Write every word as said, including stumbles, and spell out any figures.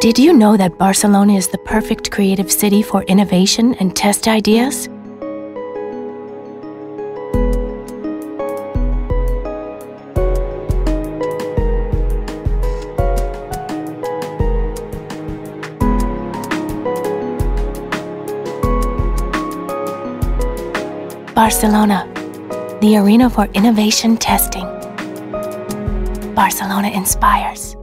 Did you know that Barcelona is the perfect creative city for innovation and test ideas? Barcelona, the arena for innovation testing. Barcelona Inspires.